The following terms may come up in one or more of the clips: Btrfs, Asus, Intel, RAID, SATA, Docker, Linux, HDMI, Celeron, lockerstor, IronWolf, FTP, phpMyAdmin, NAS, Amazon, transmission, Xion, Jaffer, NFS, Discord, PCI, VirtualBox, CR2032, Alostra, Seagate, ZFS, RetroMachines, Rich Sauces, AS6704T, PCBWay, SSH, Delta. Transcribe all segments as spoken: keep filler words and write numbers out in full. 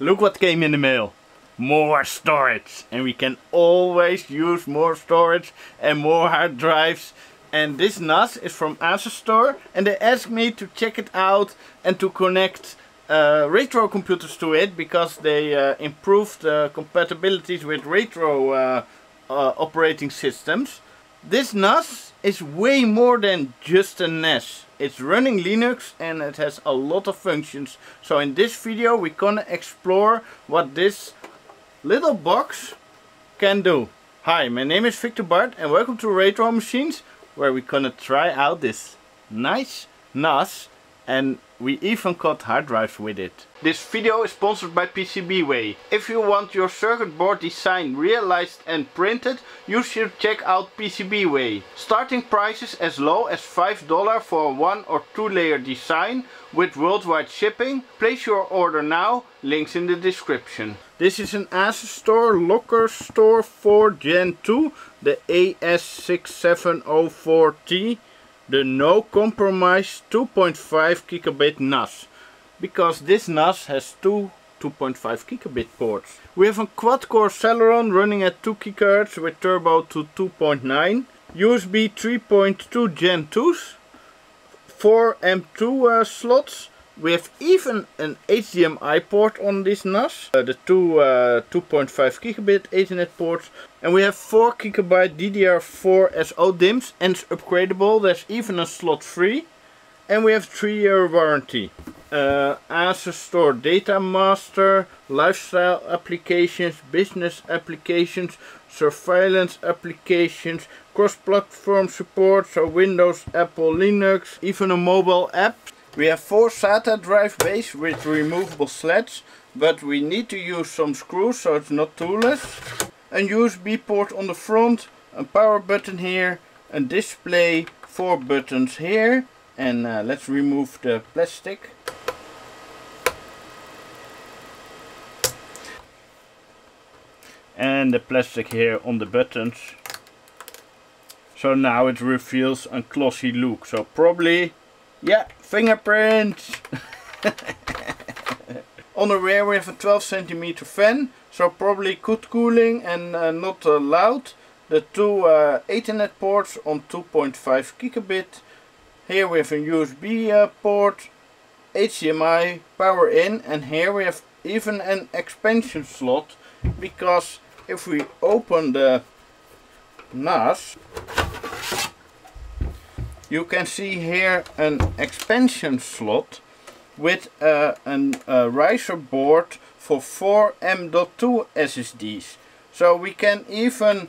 Look what came in the mail. More storage. And we can always use more storage and more hard drives. And this N A S is from Asustor, and they asked me to check it out and to connect uh, retro computers to it, because they uh, improved uh, compatibilities with retro uh, uh, operating systems. This N A S is way more than just a N A S. It's running Linux and it has a lot of functions. So in this video we're gonna explore what this little box can do. Hi, my name is Victor Bart and welcome to Retro Machines, where we're gonna try out this nice N A S, and we even got hard drives with it. This video is sponsored by PCBWay. If you want your circuit board design realized and printed, you should check out PCBWay. Starting prices as low as five dollars for a one or two layer design with worldwide shipping. Place your order now, links in the description. This is an Asustor Locker Store four gen two, the A S six seven zero four T, the no compromise two point five gigabit N A S. Because this N A S has two two point five gigabit ports. We have a quad core Celeron running at two gigahertz with turbo to two point nine, U S B three point two gen twos, four m dot two uh, slots. We have even an H D M I port on this N A S, uh, the two uh, two point five gigabit Ethernet ports, and we have four gigabyte D D R four S O DIMMs, and it's upgradable. There's even a slot free, and we have three year warranty. Uh, Asustor Data Master, lifestyle applications, business applications, surveillance applications, cross-platform support, so Windows, Apple, Linux, even a mobile app. We have four SATA drive bays with removable slats, but we need to use some screws so it's not toolless. A U S B port on the front, a power button here, a display, four buttons here. And uh, let's remove the plastic. And the plastic here on the buttons. So now it reveals a glossy look, so probably... yeah, fingerprints! On the rear we have a twelve centimeter fan, so probably good cooling and uh, not uh, loud. The two uh, Ethernet ports on two point five gigabit. Here we have a U S B uh, port, H D M I, power in, and here we have even an expansion slot, because if we open the N A S, you can see here an expansion slot with uh, an, a riser board for four m dot two S S Ds. So we can even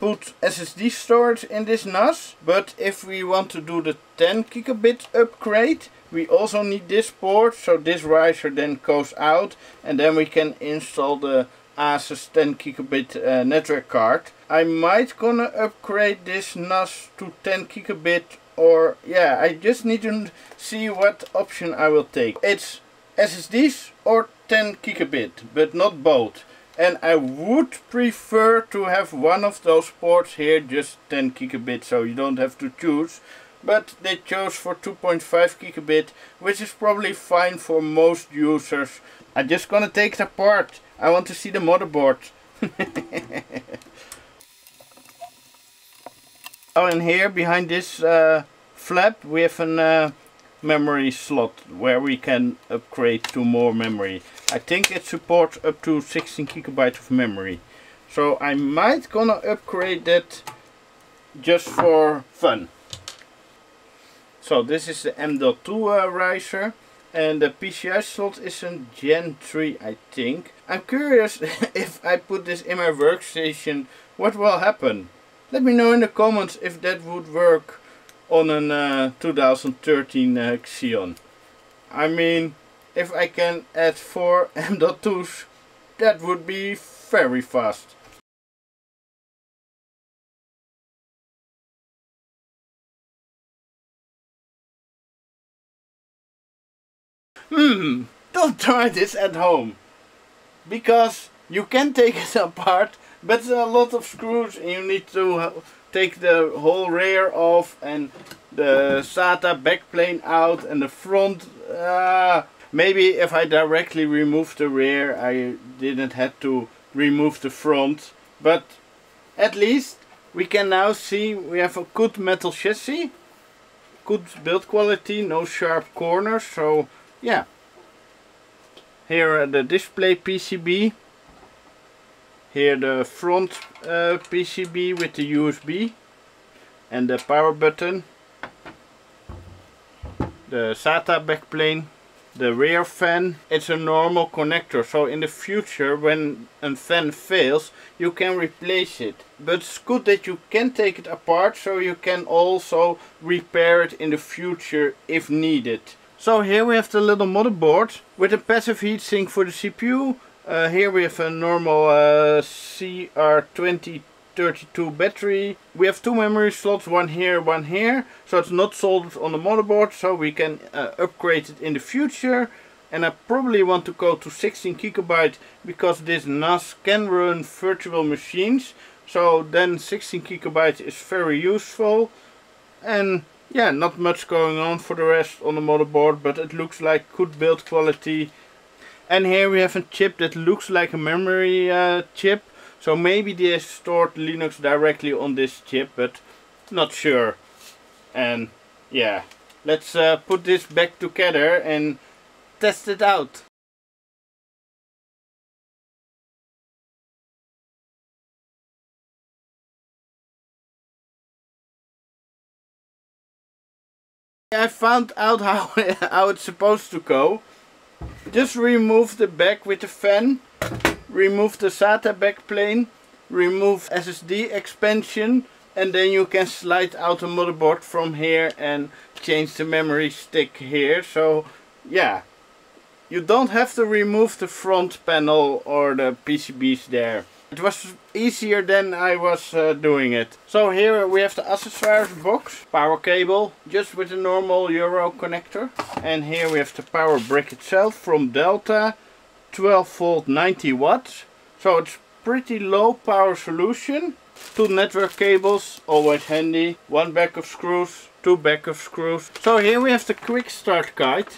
put S S D storage in this N A S, but if we want to do the ten gigabit upgrade, we also need this port, so this riser then goes out, and then we can install the Asus ten gigabit uh, network card. I might gonna upgrade this N A S to ten gigabit, or yeah, I just need to see what option I will take. It's S S Ds or ten gigabit, but not both. And I would prefer to have one of those ports here, just ten gigabit, so you don't have to choose. But they chose for two point five gigabit, which is probably fine for most users. I'm just gonna take it apart. I want to see the motherboard. Oh, and here behind this uh, flap we have an uh, memory slot where we can upgrade to more memory. I think it supports up to sixteen gigabyte of memory. So I might gonna upgrade that just for fun. So this is the M dot two uh, riser, and the P C I slot is a gen three, I think. I'm curious if I put this in my workstation, what will happen? Let me know in the comments if that would work on a uh, two thousand thirteen uh, Xion. I mean, if I can add four M dot twos, that would be very fast. Hmm, don't try this at home, because you can take it apart, but there are a lot of screws and you need to take the whole rear off and the SATA backplane out and the front. Uh, Maybe if I directly removed the rear, I didn't have to remove the front. But at least we can now see we have a good metal chassis, good build quality, no sharp corners. So yeah, here are the display P C B, here the front uh, P C B with the U S B and the power button, the SATA backplane, the rear fan. It's a normal connector, so in the future when a fan fails you can replace it. But it's good that you can take it apart, so you can also repair it in the future if needed. So here we have the little motherboard with a passive heatsink for the C P U. Uh, here we have a normal uh, C R twenty thirty-two battery. We have two memory slots, one here, one here, so it's not soldered on the motherboard, so we can uh, upgrade it in the future. And I probably want to go to sixteen gigabyte because this N A S can run virtual machines, so then sixteen gigabyte is very useful. And yeah, not much going on for the rest on the motherboard, but it looks like good build quality. And here we have a chip that looks like a memory uh, chip. So maybe they stored Linux directly on this chip, but not sure. And yeah, let's uh, put this back together and test it out. I found out how, how it's supposed to go. Just remove the back with the fan. Remove the SATA backplane, remove S S D expansion, and then you can slide out the motherboard from here and change the memory stick here. So yeah, you don't have to remove the front panel or the P C Bs there. It was easier than I was uh, doing it. So here we have the accessoires box, power cable, just with a normal Euro connector. And here we have the power brick itself from Delta. twelve volt ninety watts, so it's pretty low power solution. Two network cables, always handy, one backup screws, two backup screws. So here we have the quick start guide,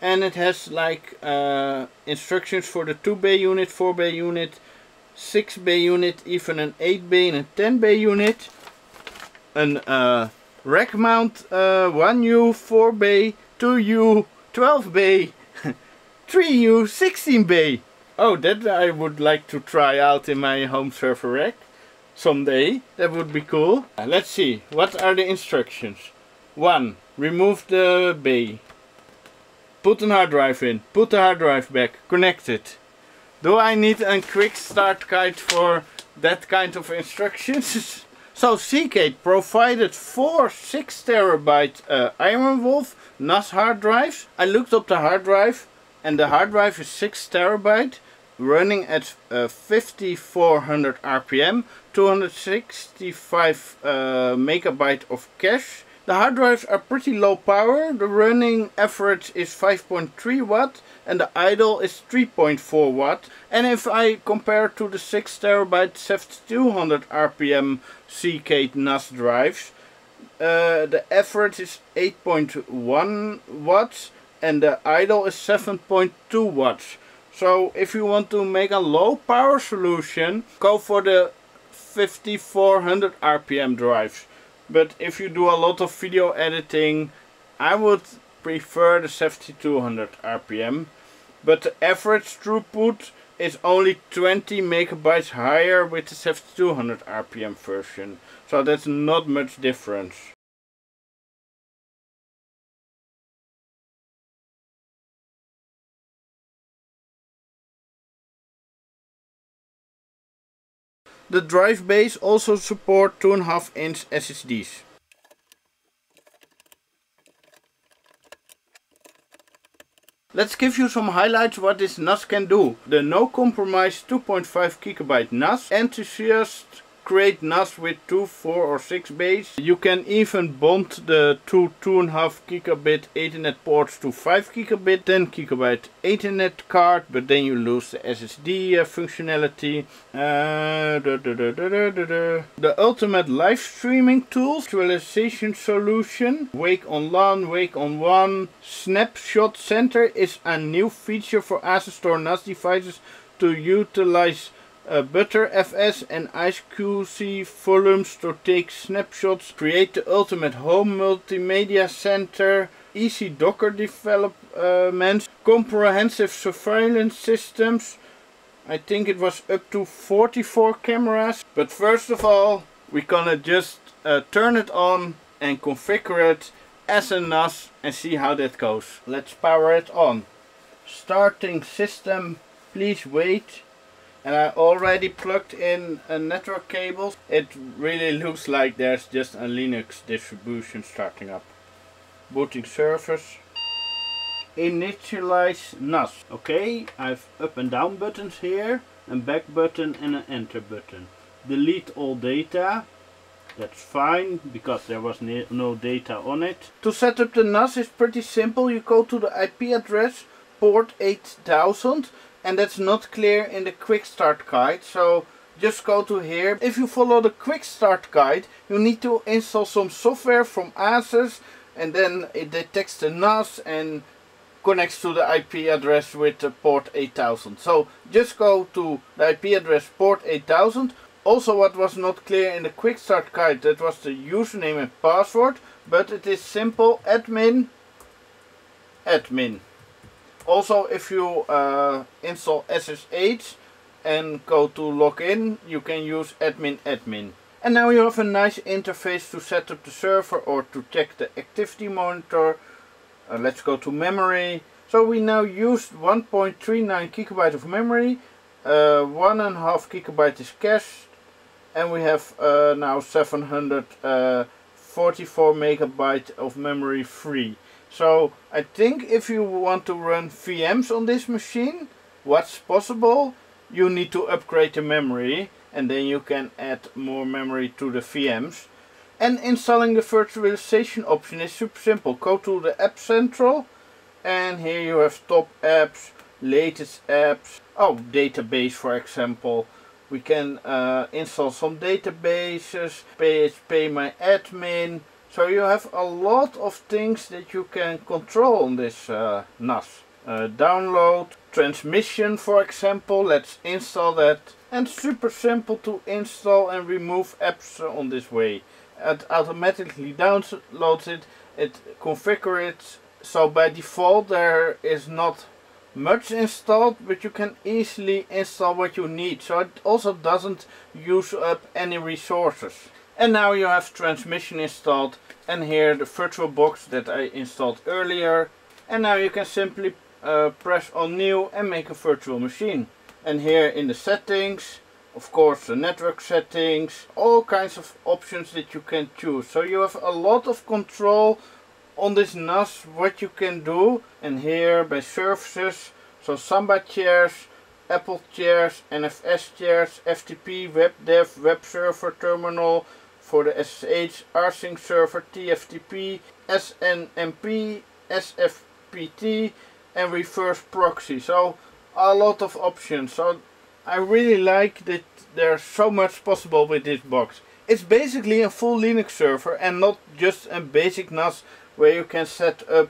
and it has like uh, instructions for the two bay unit, four bay unit, six bay unit, even an eight bay and a ten bay unit, an uh, rack mount, uh, one U, four bay, two U, twelve bay, three U, sixteen bay. Oh, that I would like to try out in my home server rack someday. That would be cool. Uh, let's see, what are the instructions? one. Remove the bay. Put a hard drive in. Put the hard drive back. Connect it. Do I need a quick start guide for that kind of instructions? So Seagate provided four six terabyte uh, IronWolf N A S hard drives. I looked up the hard drive. And the hard drive is six terabyte, running at uh, fifty-four hundred R P M, two hundred sixty-five uh, megabyte of cache. The hard drives are pretty low power. The running average is five point three watt and the idle is three point four watt. And if I compare to the six terabyte seventy-two hundred R P M Seagate N A S drives, uh, the average is eight point one watts. And the idle is seven point two watts. So if you want to make a low power solution, go for the fifty-four hundred R P M drives. But if you do a lot of video editing, I would prefer the seventy-two hundred R P M. But the average throughput is only twenty megabytes higher with the seventy-two hundred R P M version. So that's not much difference. The drive bays also support two point five inch S S Ds. Let's give you some highlights what this N A S can do. The no compromise two point five gigabyte N A S enthusiast create N A S with two, four or six base. You can even bond the two, two point five gigabit Ethernet ports to five gigabit, ten gigabyte Ethernet card, but then you lose the S S D uh, functionality. Uh, da, da, da, da, da, da, da. The ultimate live streaming tool, virtualization solution, Wake on LAN, Wake on WAN. Snapshot Center is a new feature for Asustor N A S devices to utilize Uh, Btrfs and I S Q C volumes to take snapshots, create the ultimate home multimedia center, easy Docker developments, comprehensive surveillance systems. I think it was up to forty-four cameras. But first of all, we're gonna just uh, turn it on and configure it as a N A S and see how that goes. Let's power it on. Starting system, please wait. And I already plugged in a network cable. It really looks like there's just a Linux distribution starting up. Booting servers. Initialize N A S. Okay, I've up and down buttons here, a back button and an enter button. Delete all data. That's fine, because there was no data on it. To set up the N A S is pretty simple. You go to the I P address, port eight thousand. And that's not clear in the quick start guide, so just go to here. If you follow the quick start guide, you need to install some software from Asus, and then it detects the N A S and connects to the I P address with the port eight thousand. So just go to the I P address port eight thousand. Also, what was not clear in the quick start guide, that was the username and password, but it is simple, admin, admin. Also, if you uh, install S S H and go to login, you can use admin admin. And now you have a nice interface to set up the server or to check the activity monitor. Uh, let's go to memory. So we now used one point three nine gigabyte of memory, uh, one and a half gigabyte is cached, and we have uh, now seven hundred forty-four megabyte of memory free. So I think if you want to run V Ms on this machine, what's possible, you need to upgrade the memory and then you can add more memory to the V Ms. And installing the virtualization option is super simple. Go to the App Central and here you have top apps, latest apps, oh, database for example. We can uh, install some databases, P H P My Admin. So you have a lot of things that you can control on this uh, N A S. Uh, download, transmission for example, let's install that. And super simple to install and remove apps on this way. It automatically downloads it, it configures it. So by default there is not much installed, but you can easily install what you need. So it also doesn't use up any resources. And now you have transmission installed, and here the VirtualBox that I installed earlier. And now you can simply uh, press on new and make a virtual machine. And here in the settings, of course the network settings, all kinds of options that you can choose. So you have a lot of control on this N A S, what you can do. And here by services, so Samba chairs, Apple chairs, N F S chairs, F T P, WebDev, Web Server Terminal, for the S S H, rsync server, T F T P, S N M P, S F P T and reverse proxy. So a lot of options. So I really like that there's so much possible with this box. It's basically a full Linux server and not just a basic N A S where you can set up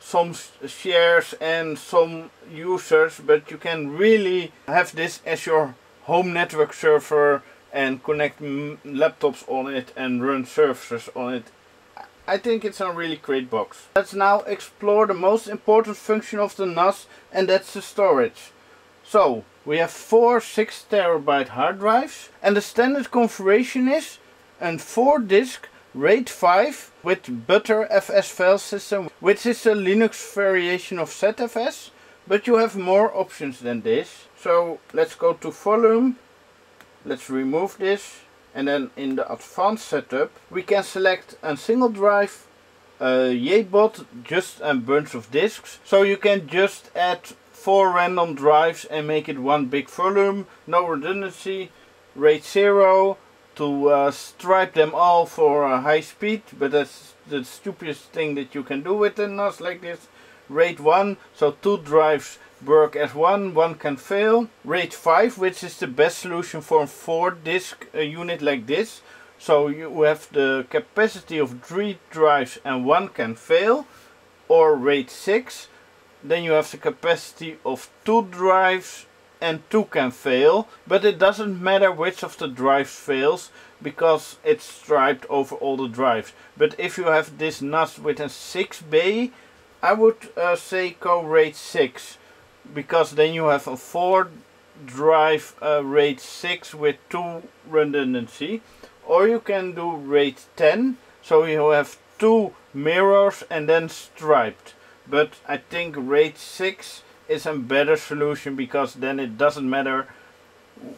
some shares and some users, but you can really have this as your home network server and connect m laptops on it and run services on it. I think it's a really great box. Let's now explore the most important function of the N A S, and that's the storage. So we have four six terabyte hard drives, and the standard configuration is a four disk RAID five with Btrfs file system, which is a Linux variation of Z F S, but you have more options than this. So let's go to volume. Let's remove this, and then in the advanced setup we can select a single drive, a J B O D, just a bunch of disks. So you can just add four random drives and make it one big volume, no redundancy, RAID zero, to uh, stripe them all for uh, high speed, but that's the stupidest thing that you can do with a N O S like this. RAID one, so two drives work as one, one can fail. RAID five, which is the best solution for a four disk uh, unit like this. So you have the capacity of three drives and one can fail, or RAID six. Then you have the capacity of two drives and two can fail, but it doesn't matter which of the drives fails because it's striped over all the drives. But if you have this N O S with a six bay, I would uh, say go RAID six, because then you have a four drive uh, RAID six with two redundancy. Or you can do RAID ten, so you have two mirrors and then striped. But I think RAID six is a better solution, because then it doesn't matter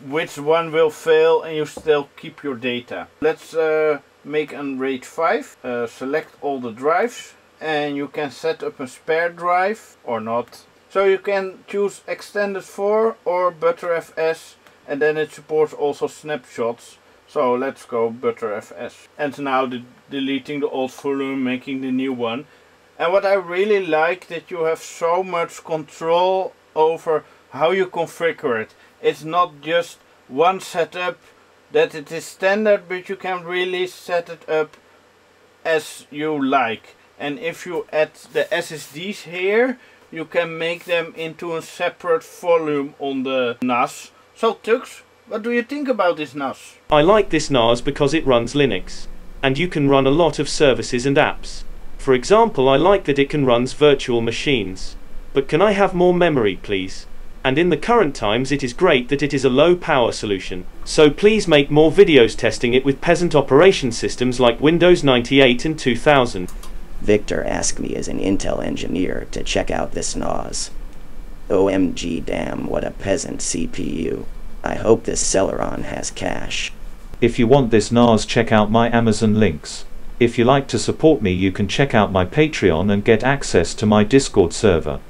which one will fail and you still keep your data. Let's uh, make a RAID five, uh, select all the drives, and you can set up a spare drive or not. So you can choose extended four or Btrfs, and then it supports also snapshots. So let's go Btrfs. And now the deleting the old volume, making the new one. And what I really like, that you have so much control over how you configure it. It's not just one setup that it is standard, but you can really set it up as you like. And if you add the S S Ds here, you can make them into a separate volume on the N O S. So Tux, what do you think about this N O S? I like this N O S because it runs Linux, and you can run a lot of services and apps. For example, I like that it can run virtual machines. But can I have more memory, please? And in the current times it is great that it is a low power solution. So please make more videos testing it with peasant operation systems like Windows ninety-eight and two thousand. Victor asked me as an Intel engineer to check out this N O S. O M G damn, what a peasant C P U. I hope this Celeron has cache. If you want this N O S, check out my Amazon links. If you like to support me, you can check out my Patreon and get access to my Discord server.